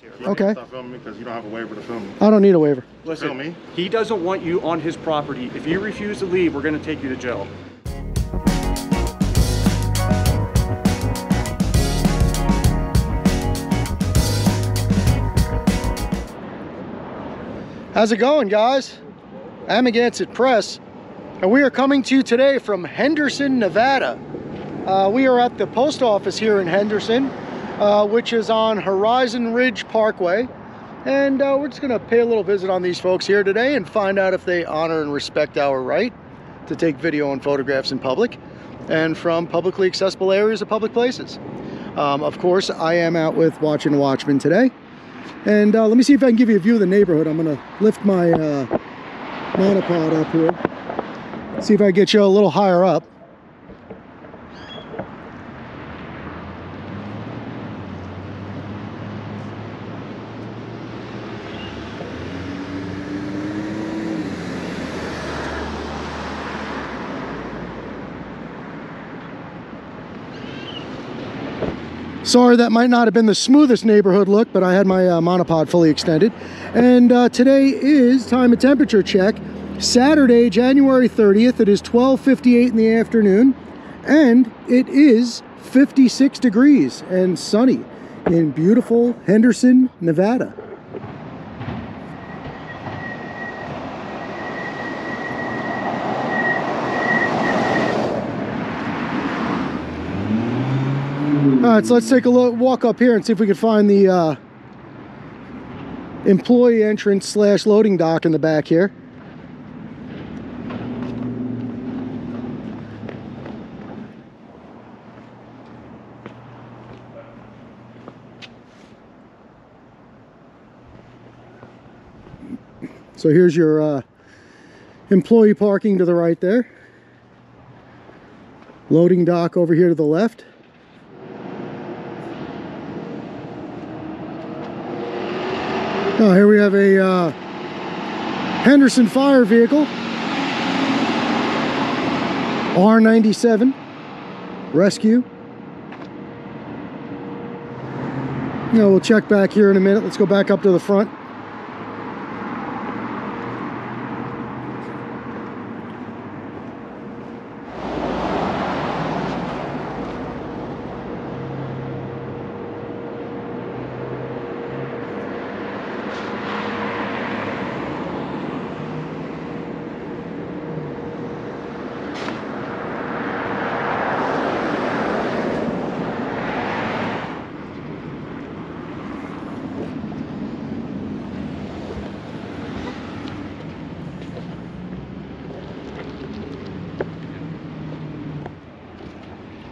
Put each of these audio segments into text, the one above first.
here. Okay. Stop filming me because you don't have a waiver to film me. I don't need a waiver. Listen, film me. He doesn't want you on his property. If you refuse to leave, we're going to take you to jail. How's it going, guys? Amagansett Press, and we are coming to you today from Henderson, Nevada. We are at the post office here in Henderson, which is on Horizon Ridge Parkway, and we're just gonna pay a little visit on these folks here today and find out if they honor and respect our right to take video and photographs in public and from publicly accessible areas of public places. Of course, I am out with Watching the Watchmen today. And let me see if I can give you a view of the neighborhood. I'm going to lift my monopod up here. See if I can get you a little higher up. Sorry, that might not have been the smoothest neighborhood look, but I had my monopod fully extended. And today is time of temperature check. Saturday, January 30th, it is 12:58 in the afternoon, and it is 56 degrees and sunny in beautiful Henderson, Nevada. All right, so let's take a look, walk up here and see if we can find the employee entrance / loading dock in the back here. So here's your employee parking to the right there. Loading dock over here to the left. Oh, here we have a Henderson fire vehicle, R97, rescue. You know, we'll check back here in a minute. Let's go back up to the front.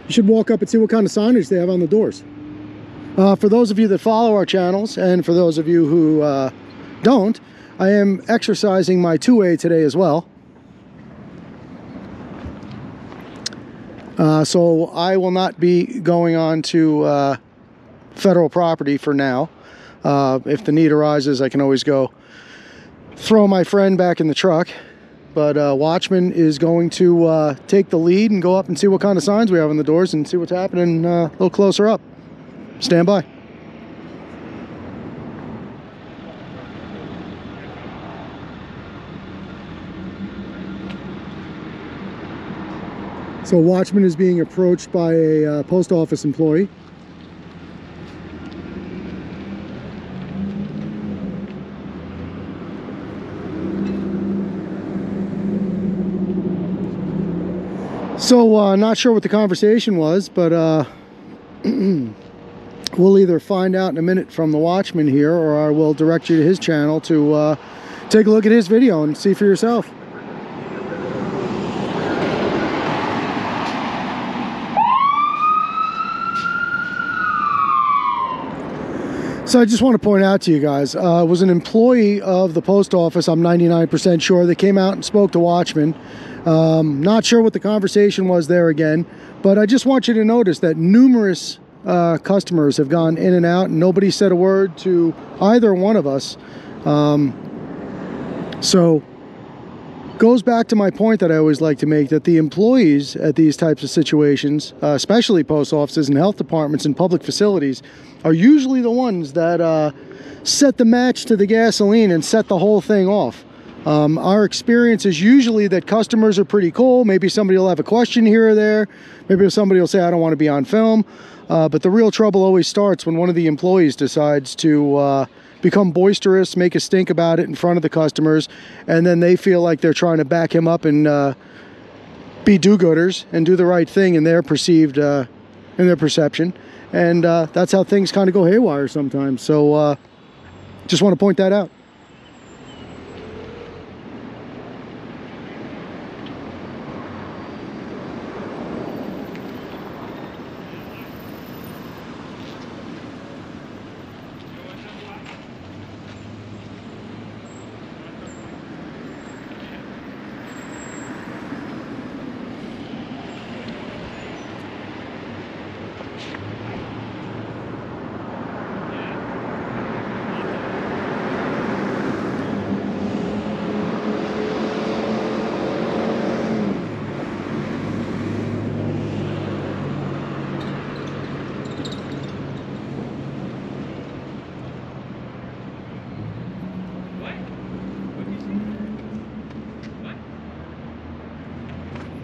You should walk up and see what kind of signage they have on the doors. For those of you that follow our channels, and for those of you who don't, I am exercising my two-way today as well. So I will not be going on to federal property for now. If the need arises, I can always go throw my friend back in the truck. But Watchman is going to take the lead and go up and see what kind of signs we have on the doors and see what's happening a little closer up. Stand by. So Watchman is being approached by a post office employee. So, not sure what the conversation was, but we'll either find out in a minute from the Watchman here, or I will direct you to his channel to take a look at his video and see for yourself. So I just want to point out to you guys, it was an employee of the post office, I'm 99% sure, that came out and spoke to Watchman. Not sure what the conversation was there again, but I just want you to notice that numerous customers have gone in and out, and nobody said a word to either one of us. So goes back to my point that I always like to make, that the employees at these types of situations, especially post offices and health departments and public facilities, are usually the ones that set the match to the gasoline and set the whole thing off. Our experience is usually that customers are pretty cool. Maybe somebody will have a question here or there. Maybe somebody will say, I don't want to be on film. But the real trouble always starts when one of the employees decides to become boisterous, make a stink about it in front of the customers, and then they feel like they're trying to back him up and be do-gooders and do the right thing in their perceived, in their perception. And that's how things kind of go haywire sometimes. So just want to point that out.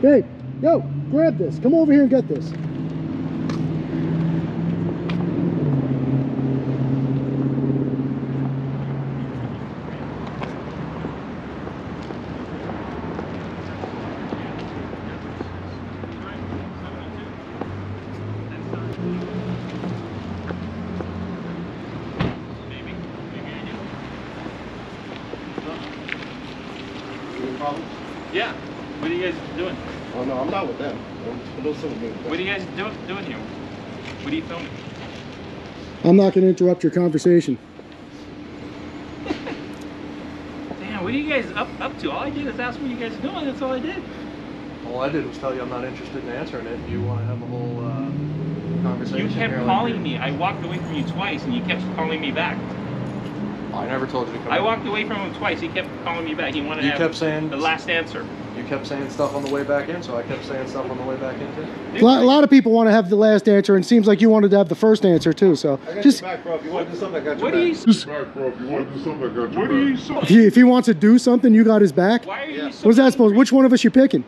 Hey, yo, grab this. Come over here and get this. Yeah. What are you guys doing? Oh no, I'm not with them. What are you guys doing here? What are you filming? I'm not going to interrupt your conversation. Damn, what are you guys up to? All I did is ask what you guys are doing. That's all I did. All I did was tell you I'm not interested in answering it. You want to have a whole conversation? You kept calling me. I walked away from you twice, and you kept calling me back. I never told you to come back. I walked away from him twice. He kept calling me back. He wanted to have the last answer. You kept saying stuff on the way back in, so I kept saying stuff on the way back in too. A lot of people want to have the last answer, and it seems like you wanted to have the first answer too. So just back, bro. If you want to do something, I got your back. If he wants to do something, you got his back. Why are you so what's that supposed? Which one of us you picking?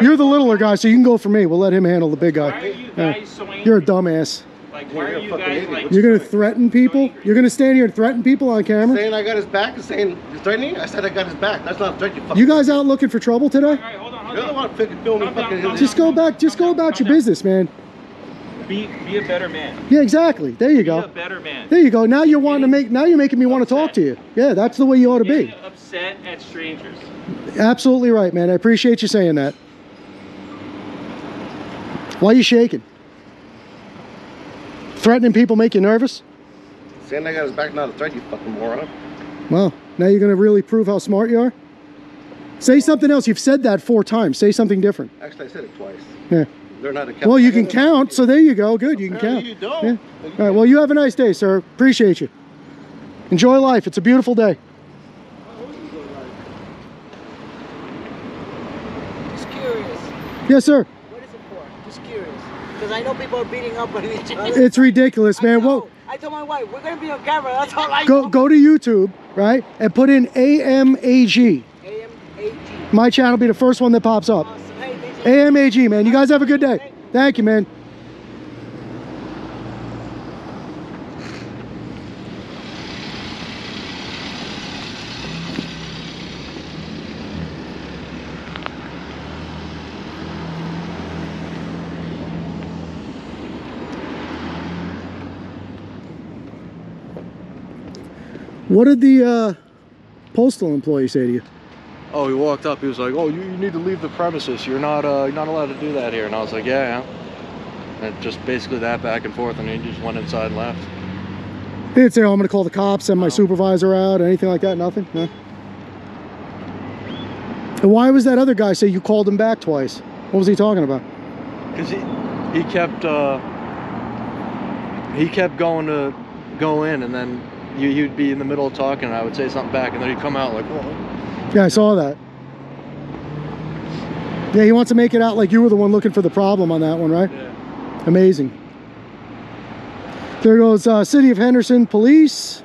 You're the littler guy, so you can go for me. We'll let him handle the big guy. Why are you guys so angry? You're a dumbass. Like, why are you guys like? You're gonna threaten people? You're gonna stand here and threaten people on camera? Saying I got his back and saying you're threatening? I said I got his back. That's not threatening. You guys out looking for trouble today? Alright, hold on, hold on. You don't want to film me fucking. Just go back. Just go about your business, man. Be a better man. Yeah, exactly. There you go. Be a better man. There you go. Now you're wanting to make. Now you're making me want to talk to you. Yeah, that's the way you ought to be. Upset at strangers. Absolutely right, man. I appreciate you saying that. Why are you shaking? Threatening people make you nervous? Saying I got his back, not a threat, you fucking moron. Well, now you're gonna really prove how smart you are? Say something else. You've said that 4 times. Say something different. Actually, I said it twice. Yeah. They're not accountable. Well, you can count, so there you go. Good, you can count. You don't. Yeah. All right, well, you have a nice day, sir. Appreciate you. Enjoy life. It's a beautiful day. Just curious. Yes, sir. What is it for? Just curious. Because I know people are beating up on each other. It's ridiculous, man. Well, I told my wife, we're going to be on camera. That's all I know. Go to YouTube, right, and put in AMAG. AMAG. My channel will be the first one that pops up. Awesome. Hey, AMAG, man. You guys have a good day. Thank you, man. What did the postal employee say to you? Oh, he walked up. He was like, oh, you need to leave the premises. You're not allowed to do that here. And I was like, yeah. And just basically that back and forth. And he just went inside and left. He didn't say, oh, I'm going to call the cops, send my supervisor out, anything like that? Nothing? No. And why was that other guy say you called him back twice? What was he talking about? Because he kept going to go in and then... You'd be in the middle of talking and I would say something back and then he'd come out like, whoa. Yeah, I saw that. Yeah, he wants to make it out like you were the one looking for the problem on that one, right? Yeah. Amazing. There goes City of Henderson Police.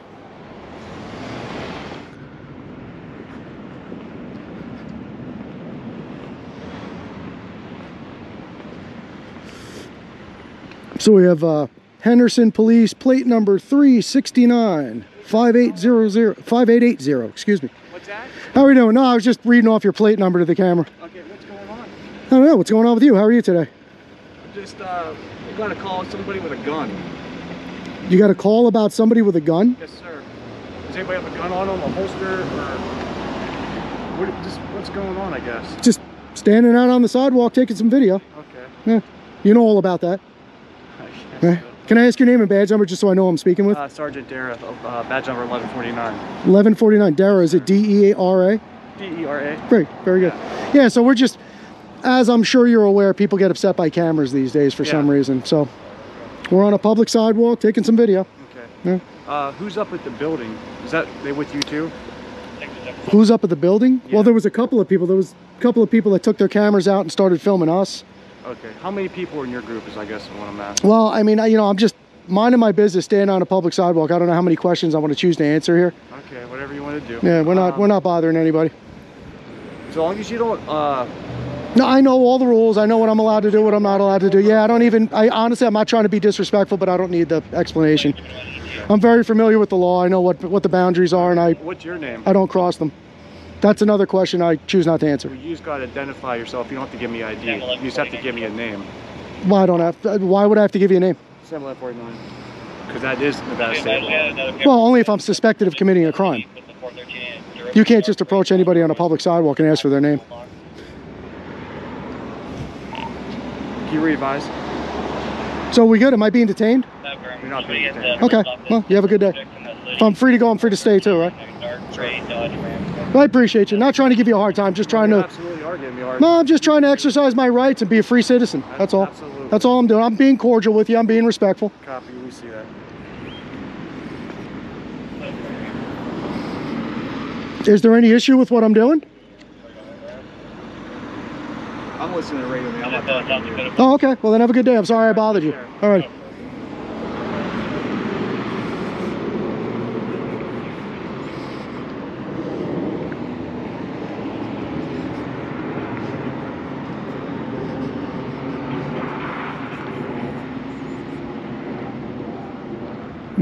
So we have Henderson Police, plate number 369, 5880, excuse me. What's that? How are you doing? No, I was just reading off your plate number to the camera. Okay, what's going on? I don't know, what's going on with you? How are you today? Just got a call on somebody with a gun. You got a call about somebody with a gun? Yes, sir. Does anybody have a gun on them, a holster, or what, just what's going on, I guess? Just standing out on the sidewalk taking some video. Okay. Yeah, you know all about that. Okay. Can I ask your name and badge number just so I know who I'm speaking with? Sergeant Dara, badge number 1149. 1149. Dara, is it D-E-A-R-A? D-E-R-A. Great, very good. Yeah. Yeah, so we're just, as I'm sure you're aware, people get upset by cameras these days for some reason. So we're on a public sidewalk taking some video. Okay. Yeah. Who's up at the building? Is that they with you too? Who's up at the building? Yeah. Well, there was a couple of people. There was a couple of people that took their cameras out and started filming us. Okay, how many people are in your group is I guess what I'm asking. Well, I mean, you know, I'm just minding my business, standing on a public sidewalk. I don't know how many questions I want to choose to answer here. Okay, whatever you want to do. Yeah, we're not bothering anybody. As long as you don't. No, I know all the rules. I know what I'm allowed to do, what I'm not allowed to do. Yeah, I don't even. I honestly, I'm not trying to be disrespectful, but I don't need the explanation. I'm very familiar with the law. I know what the boundaries are, and I. What's your name? I don't cross them. That's another question I choose not to answer. Well, you just got to identify yourself. You don't have to give me ID. You just have to give me a name. Well, I don't have to, why would I have to give you a name? 749. Because that is Nevada state law. Well, only if I'm suspected of committing a crime. You can't just approach anybody on a public sidewalk and ask for their name. Can you re-advise? So we good? Am I being detained? You're not being detained. Okay. Well, you have a good day. If I'm free to go, I'm free to stay too, right? Well, I appreciate you. Not trying to give you a hard time, just trying to. Absolutely are giving me a hard time. No, I'm just trying to exercise my rights and be a free citizen. That's all. Absolutely. That's all I'm doing. I'm being cordial with you. I'm being respectful. Copy. We see that. Is there any issue with what I'm doing? I'm listening to radio. I'm not. Oh, okay. Well, then have a good day. I'm sorry I bothered you. All right.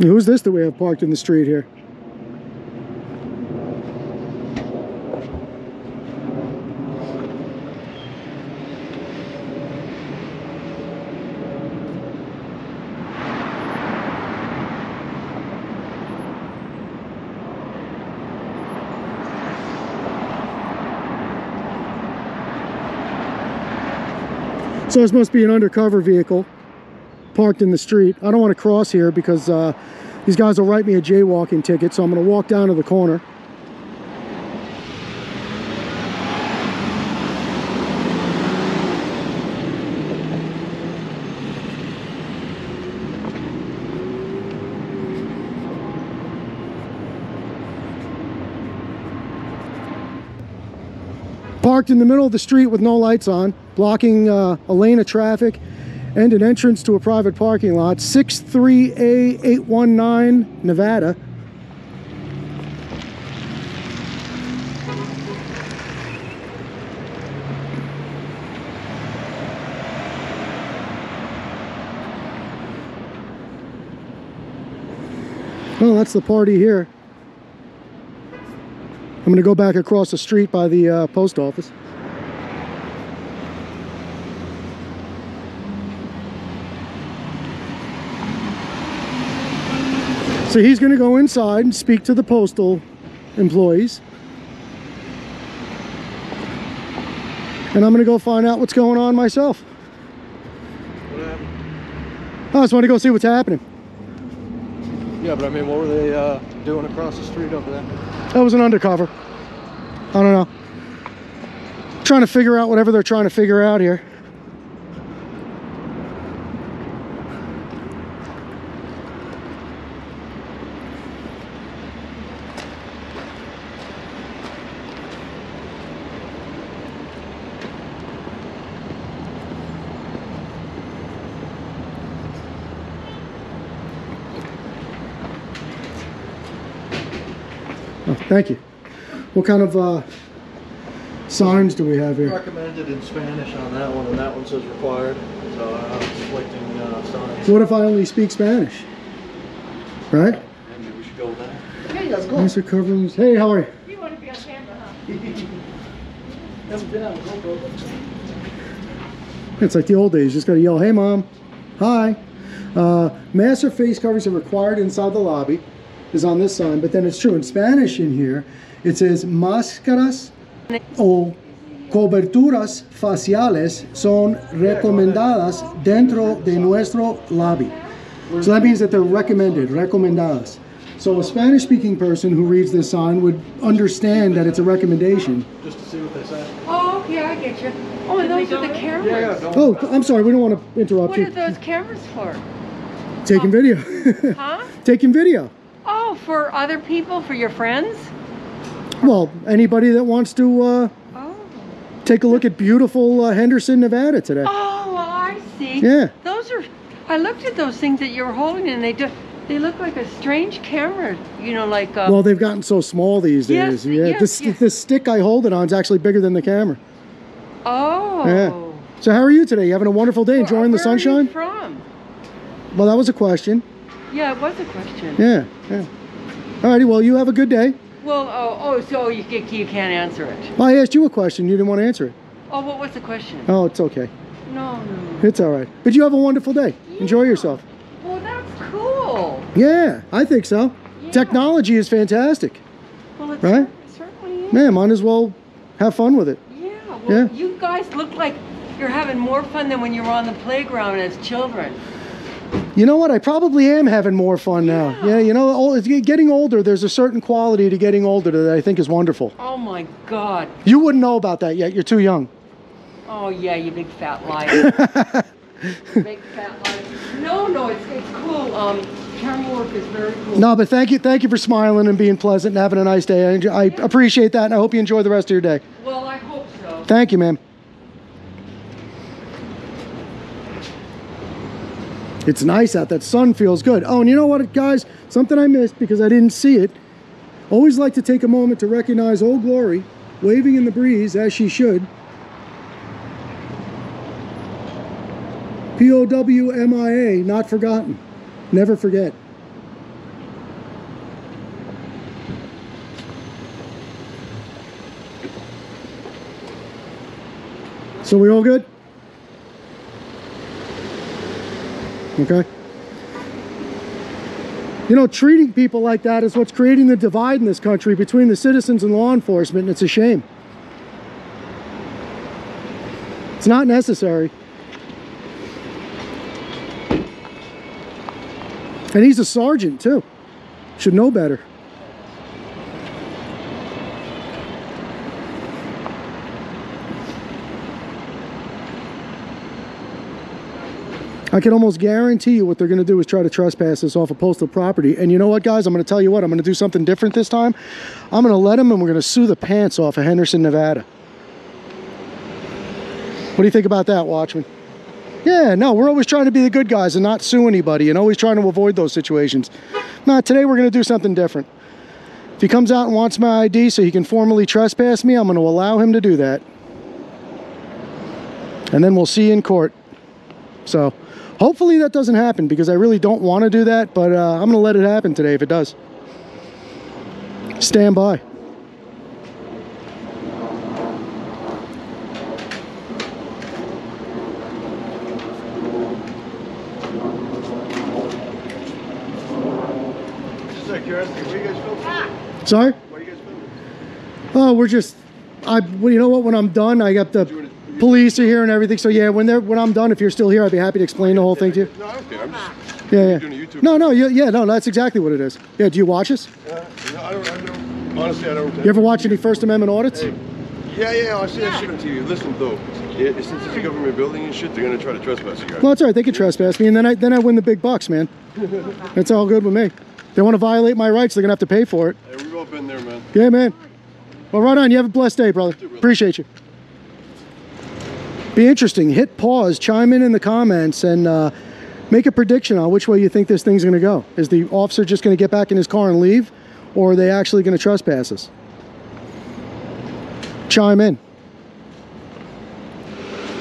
Who's this that we have parked in the street here? So this must be an undercover vehicle. Parked in the street. I don't want to cross here because these guys will write me a jaywalking ticket, so I'm going to walk down to the corner. Parked in the middle of the street with no lights on, blocking a lane of traffic and an entrance to a private parking lot, 63A819, Nevada. Well, that's the party here. I'm gonna go back across the street by the post office. So he's going to go inside and speak to the postal employees. And I'm going to go find out what's going on myself. What happened? I just want to go see what's happening. Yeah, but I mean, what were they doing across the street over there? That was an undercover. I don't know. Trying to figure out whatever they're trying to figure out here. Oh, thank you. What kind of signs do we have here? Recommended in Spanish on that one, and that one says required. So I'm conflicting signs. What if I only speak Spanish? Right? Maybe we should go with that. Hey, let's go. Mr. Coverings. Hey, how are you? You want to be on camera, huh? Never been on GoPro. It's like the old days. Just gotta yell, "Hey, mom! Hi!" Mask or face coverings are required inside the lobby. Is on this sign, but then it's true in Spanish in here. It says máscaras o coberturas faciales son recomendadas dentro de nuestro lobby. So that means that they're recommended, recomendadas. So a Spanish-speaking person who reads this sign would understand that it's a recommendation. Just to see what they say. Oh, yeah, I get you. Oh, and those are the cameras. Yeah, oh, I'm sorry, we don't want to interrupt you. What are those cameras for? Taking video. Huh? Taking video. Oh, for other people, for your friends? Well, anybody that wants to take a look at beautiful Henderson, Nevada today. Oh, well, I see. Yeah. Those are, I looked at those things that you were holding and they look like a strange camera, you know, like. Well, they've gotten so small these days. Yes, yeah. Yes, the stick I hold it on is actually bigger than the camera. Oh. Yeah. So how are you today? You having a wonderful day, enjoying the sunshine? Where are you from? Well, that was a question. Yeah, it was a question. Yeah, yeah. Alrighty, well, you have a good day. Well, so you can't answer it. Well, I asked you a question. You didn't want to answer it. Oh, what was the question? Oh, it's okay. No, no. It's alright. But you have a wonderful day. Yeah. Enjoy yourself. Well, that's cool. Yeah, I think so. Yeah. Technology is fantastic. Well, it's right? Certainly is. Yeah, might as well have fun with it. Yeah, well, yeah. You guys look like you're having more fun than when you were on the playground as children. You know what? I probably am having more fun now. Yeah, you know, getting older, there's a certain quality to getting older that I think is wonderful. Oh, my God. You wouldn't know about that yet. You're too young. Oh, yeah, you big fat liar. Big fat liar. No, no, it's cool. Camera work is very cool. No, but thank you for smiling and being pleasant and having a nice day. I appreciate that, and I hope you enjoy the rest of your day. Well, I hope so. Thank you, ma'am. It's nice out. That sun feels good. Oh, and you know what, guys? Something I missed because I didn't see it. Always like to take a moment to recognize Old Glory, waving in the breeze, as she should. POWMIA, not forgotten. Never forget. So we all good? Okay. You know, treating people like that is what's creating the divide in this country between the citizens and law enforcement, and it's a shame. It's not necessary. And he's a sergeant, too. Should know better. I can almost guarantee you what they're going to do is try to trespass us off of postal property. And you know what, guys? I'm going to tell you what. I'm going to do something different this time. I'm going to let them, and we're going to sue the pants off of Henderson, Nevada. What do you think about that, Watchman? Yeah, no, we're always trying to be the good guys and not sue anybody and always trying to avoid those situations. Nah, today we're going to do something different. If he comes out and wants my ID so he can formally trespass me, I'm going to allow him to do that. And then we'll see you in court. So... hopefully that doesn't happen because I really don't want to do that, but I'm going to let it happen today if it does. Stand by. Just out of curiosity, where are you guys filming? Sorry? Where are you guys filming? Oh, we're just... well, you know what? When I'm done, I got the... police are here and everything, so yeah, when I'm done, if you're still here, I'd be happy to explain the whole thing to you. No, I don't care. I'm just doing a YouTube. No, no, yeah, no, that's exactly what it is. Yeah, do you watch us? No, I don't, honestly, I don't. You ever watch any First Amendment audits? Hey. Yeah, yeah, I see that shit on TV. Listen, though, since it's a government building and shit, they're gonna try to trespass you guys. Well, that's all right. They can trespass me, and then I win the big bucks, man. That's all good with me. They want to violate my rights, they're gonna have to pay for it. Yeah, we've all been there, man. Yeah, man. Well, right on. You have a blessed day, brother. Too, brother. Appreciate you. Be interesting. Hit pause, chime in the comments, and make a prediction on which way you think this thing's going to go. Is the officer just going to get back in his car and leave, or are they actually going to trespass us? Chime in.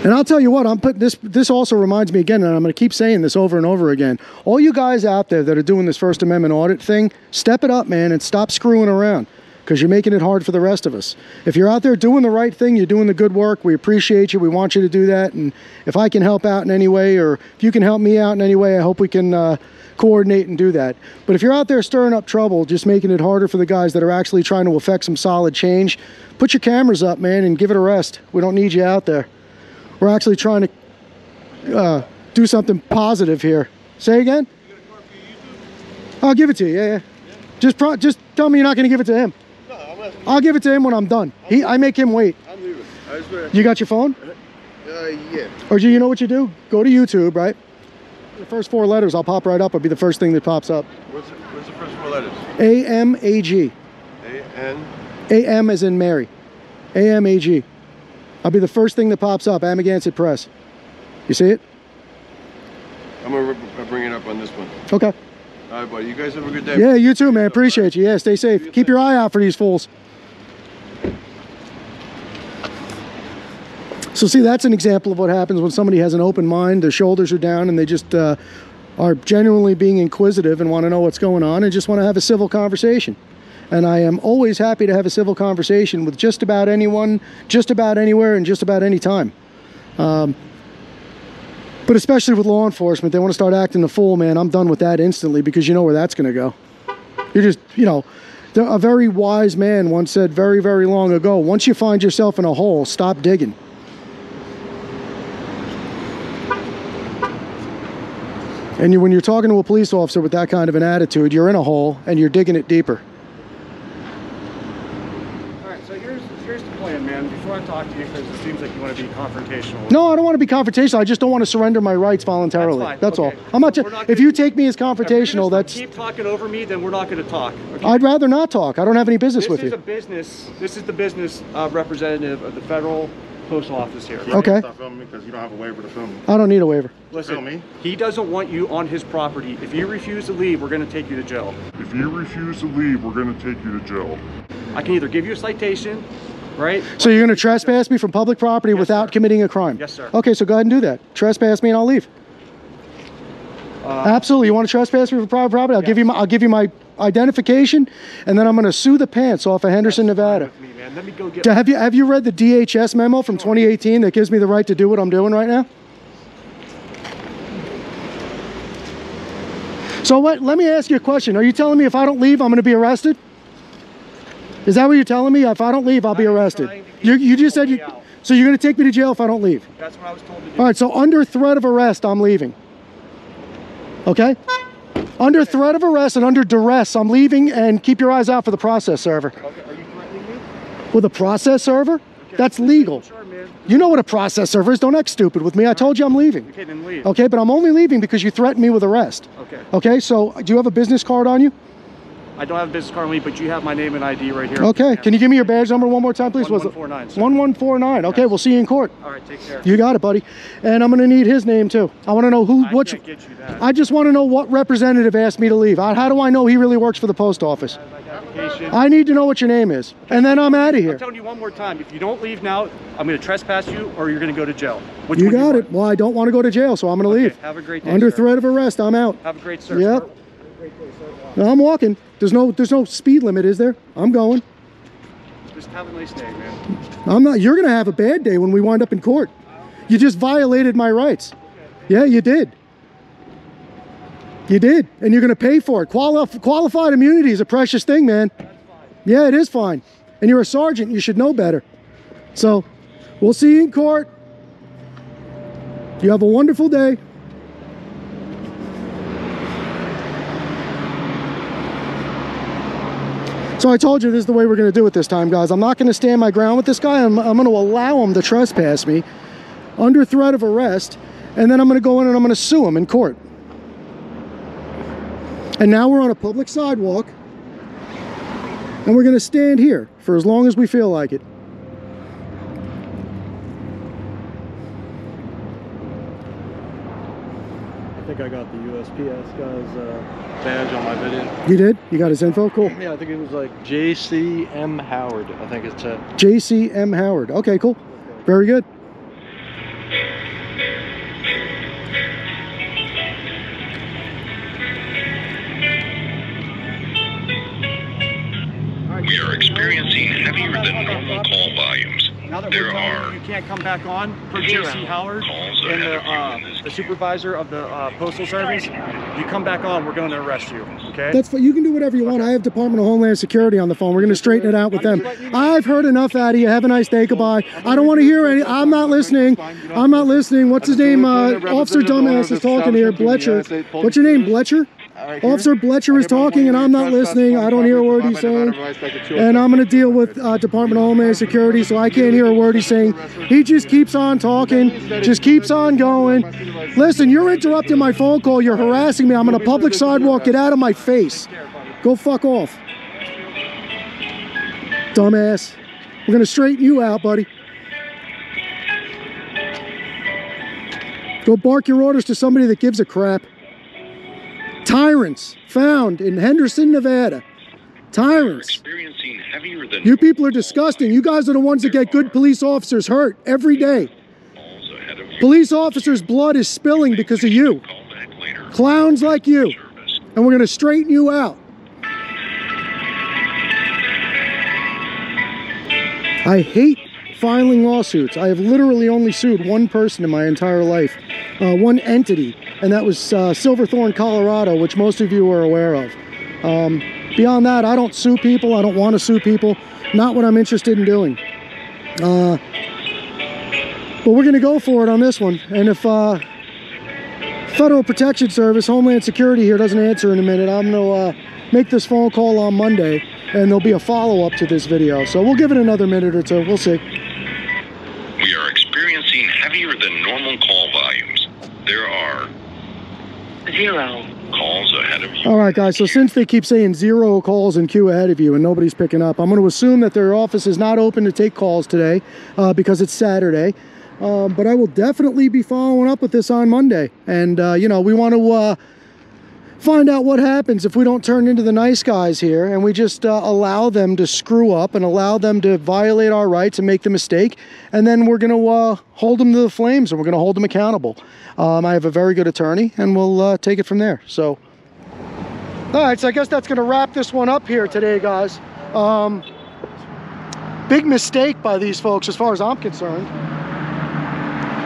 And I'll tell you what, I'm putting this also reminds me again, and I'm going to keep saying this over and over again. All you guys out there that are doing this First Amendment audit thing, step it up, man, and stop screwing around, because you're making it hard for the rest of us. If you're out there doing the right thing, you're doing the good work, we appreciate you, we want you to do that, and if I can help out in any way, or if you can help me out in any way, I hope we can coordinate and do that. But if you're out there stirring up trouble, just making it harder for the guys that are actually trying to affect some solid change, put your cameras up, man, and give it a rest. We don't need you out there. We're actually trying to do something positive here. Say again? You gonna copy YouTube? I'll give it to you, yeah. Just tell me you're not going to give it to him. No, I'll give it to him when I'm done. I make him wait. I'm leaving. I swear. You got your phone? Yeah. Or do you know what you do? Go to YouTube, right? The first four letters, I'll pop right up. It'll be the first thing that pops up. What's the first four letters? A-M-A-G. A-N? A-M as in Mary. A-M-A-G. I'll be the first thing that pops up, Amagansett Press. You see it? I'm going to bring it up on this one. Okay. All right, buddy. You guys have a good day. Yeah, you too, man. Appreciate you. Yeah, stay safe. Keep your eye out for these fools. So, see, that's an example of what happens when somebody has an open mind, their shoulders are down, and they just are genuinely being inquisitive and want to know what's going on and just want to have a civil conversation. And I am always happy to have a civil conversation with just about anyone, just about anywhere, and just about any time. But especially with law enforcement, they want to start acting the fool, man. I'm done with that instantly, because you know where that's going to go. You're just, you know, a very wise man once said very, very long ago, once you find yourself in a hole, stop digging. And when you're talking to a police officer with that kind of an attitude, you're in a hole and you're digging it deeper. Talk to you, because it seems like you want to be confrontational. No, I don't want to be confrontational. I just don't want to surrender my rights voluntarily. That's okay. All. I'm not. If you take me as confrontational, that's. Keep talking over me, then we're not going to talk. Okay? I'd rather not talk. I don't have any business with you. This is a business. This is the business representative of the Federal Postal Office here. Right? Okay. Stop filming me, because you don't have a waiver to film me. I don't need a waiver. Listen, film me. He doesn't want you on his property. If you refuse to leave, we're going to take you to jail. If you refuse to leave, we're going to take you to jail. I can either give you a citation. Right? So you're going to trespass me from public property without committing a crime? Yes, sir. Okay, so go ahead and do that. Trespass me and I'll leave. Absolutely. You want to trespass me from private property? I'll give you my identification, and then I'm going to sue the pants off of Henderson, Nevada. With me, man. Let me go get have you read the DHS memo from 2018 that gives me the right to do what I'm doing right now? So what? Let me ask you a question. Are you telling me if I don't leave, I'm going to be arrested? Is that what you're telling me? If I don't leave, I'll be arrested. You just said you... So you're going to take me to jail if I don't leave? That's what I was told to do. All right, so under threat of arrest, I'm leaving. Okay? Under threat of arrest and under duress, I'm leaving, and keep your eyes out for the process server. Okay, are you threatening me? With a process server? Okay. That's legal. Sure, man. You know what a process server is. Don't act stupid with me. I told you I'm leaving. Okay, then leave. Okay, but I'm only leaving because you threatened me with arrest. Okay. Okay, so do you have a business card on you? I don't have a business card on me, but you have my name and ID right here. Okay. Can you give me your badge number one more time, please? 1149. 1149. Okay, yes. We'll see you in court. All right, take care. You got it, buddy. And I'm going to need his name, too. I want to know who... I can't get you that. I just want to know what representative asked me to leave. How do I know he really works for the post office? I need to know what your name is. And then I'm out of here. I'm telling you one more time. If you don't leave now, I'm going to trespass you, or you're going to go to jail. Which you got it. Well, I don't want to go to jail, so I'm going to leave. Have a great day, Under threat of arrest, I'm out. Have a great search. Yep. No, I'm walking. There's no speed limit, is there? I'm going. Just have a nice day, man. I'm not. You're gonna have a bad day when we wind up in court. You just violated my rights. Yeah, you did. You did, and you're gonna pay for it. Qualified immunity is a precious thing, man. Yeah, it is fine. And you're a sergeant. You should know better. So, we'll see you in court. You have a wonderful day. So I told you this is the way we're going to do it this time, guys. I'm not going to stand my ground with this guy. I'm going to allow him to trespass me under threat of arrest, and then I'm going to go in and I'm going to sue him in court. And now we're on a public sidewalk, and we're going to stand here for as long as we feel like it. I think I got the USPS guy's badge on my video. You did? You got his info? Cool. Yeah, I think it was like J.C. Howard, I think it's said. J.C. Howard. Okay, cool. Okay. Very good. We are experiencing heavier than normal call volumes. Now that there are you can't come back on for J.C. Howard and the supervisor of the Postal Service. You come back on, we're going to arrest you. Okay? That's what you can do whatever you want. Okay. I have Department of Homeland Security on the phone. We're going to straighten it out with them. I've heard enough out of you. Have a nice day. Goodbye. I don't want to hear any. I'm not listening. I'm not listening. What's his name? Officer Dumbass is talking here. Bletcher. What's your name? Bletcher? Officer Bletcher is talking and I'm not listening. I don't hear a word he's saying. And I'm going to deal with Department of Homeland Security, so I can't hear a word he's saying. He just keeps on talking, just keeps on going. Listen, you're interrupting my phone call. You're harassing me. I'm on a public sidewalk. Get out of my face. Go fuck off. Dumbass. We're going to straighten you out, buddy. Go bark your orders to somebody that gives a crap. Tyrants found in Henderson, Nevada. Tyrants. You people are disgusting. You guys are the ones that get good police officers hurt every day. Police officers' blood is spilling because of you. Clowns like you. And we're going to straighten you out. I hate filing lawsuits. I have literally only sued one person in my entire life. One entity. And that was Silverthorne, Colorado, which most of you are aware of. Beyond that, I don't sue people. I don't want to sue people. Not what I'm interested in doing. But we're going to go for it on this one. And if Federal Protection Service, Homeland Security here doesn't answer in a minute, I'm going to make this phone call on Monday, and there'll be a follow-up to this video. So we'll give it another minute or two. We'll see. We are experiencing heavier than normal call volumes. There are... zero calls ahead of you. All right, guys, so since they keep saying zero calls in queue ahead of you and nobody's picking up, I'm going to assume that their office is not open to take calls today because it's Saturday. But I will definitely be following up with this on Monday. And, you know, we want to find out what happens if we don't turn into the nice guys here and we just allow them to screw up and allow them to violate our rights and make the mistake. And then we're going to hold them to the flames and we're going to hold them accountable. I have a very good attorney and we'll take it from there. So, all right, so I guess that's going to wrap this one up here today, guys. Big mistake by these folks as far as I'm concerned.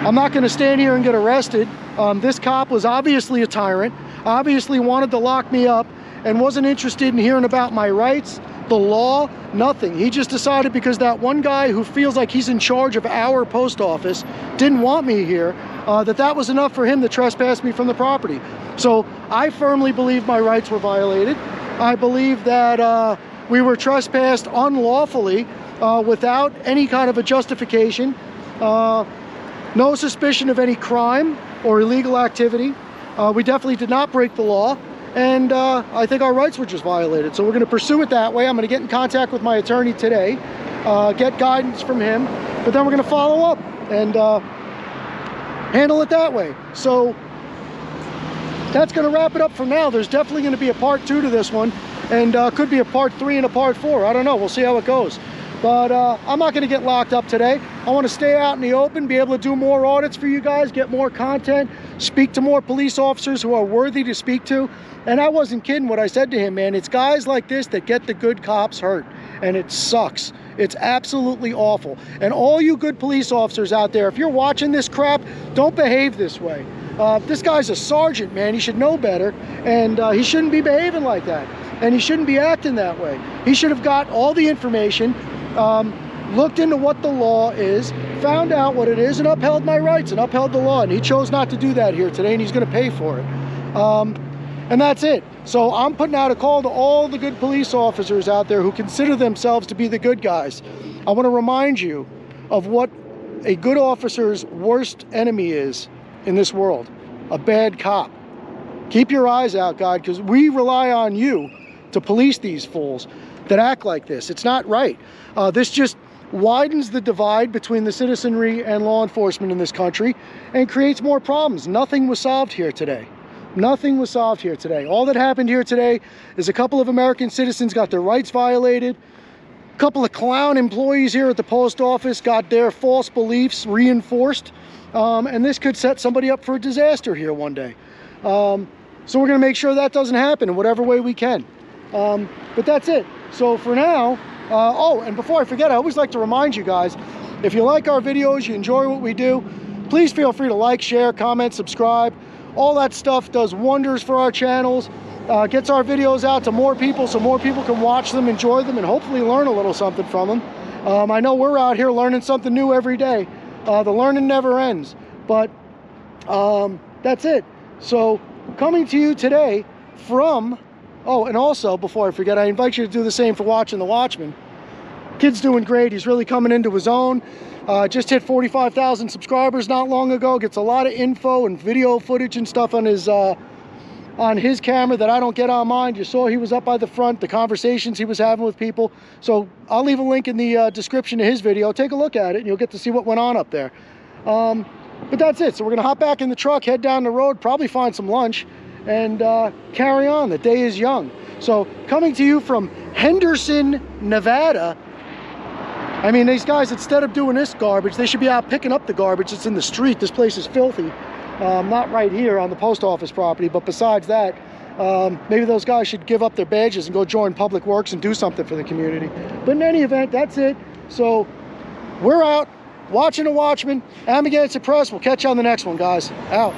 I'm not going to stand here and get arrested. This cop was obviously a tyrant. Obviously wanted to lock me up and wasn't interested in hearing about my rights, the law, nothing. He just decided because that one guy who feels like he's in charge of our post office didn't want me here, that was enough for him to trespass me from the property. So I firmly believe my rights were violated. I believe that we were trespassed unlawfully without any kind of a justification, no suspicion of any crime or illegal activity. We definitely did not break the law, and I think our rights were just violated. So we're going to pursue it that way. I'm going to get in contact with my attorney today, get guidance from him, but then we're going to follow up and handle it that way. So that's going to wrap it up for now. There's definitely going to be a part two to this one, and could be a part three and a part four. I don't know. We'll see how it goes. But I'm not going to get locked up today. I want to stay out in the open, be able to do more audits for you guys, get more content, speak to more police officers who are worthy to speak to. And I wasn't kidding what I said to him, man. It's guys like this that get the good cops hurt, and it sucks. It's absolutely awful. And all you good police officers out there, if you're watching this crap, don't behave this way. This guy's a sergeant, man. He should know better, and he shouldn't be behaving like that, and he shouldn't be acting that way. He should have got all the information, looked into what the law is, found out what it is, and upheld my rights and upheld the law. And he chose not to do that here today, and he's going to pay for it. And that's it. So I'm putting out a call to all the good police officers out there who consider themselves to be the good guys. I want to remind you of what a good officer's worst enemy is in this world, a bad cop. Keep your eyes out, God, because we rely on you to police these fools that act like this. It's not right. This just widens the divide between the citizenry and law enforcement in this country and creates more problems. Nothing was solved here today. Nothing was solved here today. All that happened here today is a couple of American citizens got their rights violated. A couple of clown employees here at the post office got their false beliefs reinforced. And this could set somebody up for a disaster here one day. So we're going to make sure that doesn't happen in whatever way we can. But that's it. So for now, oh, and before I forget, I always like to remind you guys, if you like our videos, you enjoy what we do, please feel free to like, share, comment, subscribe. All that stuff does wonders for our channels, gets our videos out to more people so more people can watch them, enjoy them, and hopefully learn a little something from them. I know we're out here learning something new every day. The learning never ends, but that's it. So coming to you today from, oh, and also before I forget, I invite you to do the same for Watching the Watchmen. Kid's doing great. He's really coming into his own. Just hit 45,000 subscribers not long ago. Gets a lot of info and video footage and stuff on his camera that I don't get on mine. You saw he was up by the front, the conversations he was having with people. So I'll leave a link in the description to his video. Take a look at it and you'll get to see what went on up there. But that's it. So we're going to hop back in the truck, head down the road, probably find some lunch, and carry on. The day is young. So coming to you from Henderson, Nevada. I mean, these guys, instead of doing this garbage, they should be out picking up the garbage that's in the street. This place is filthy. Not right here on the post office property, but besides that, maybe those guys should give up their badges and go join Public Works and do something for the community. But in any event, that's it. So we're out, Watching the Watchmen, Amagansett Press. We'll catch you on the next one, guys. Out.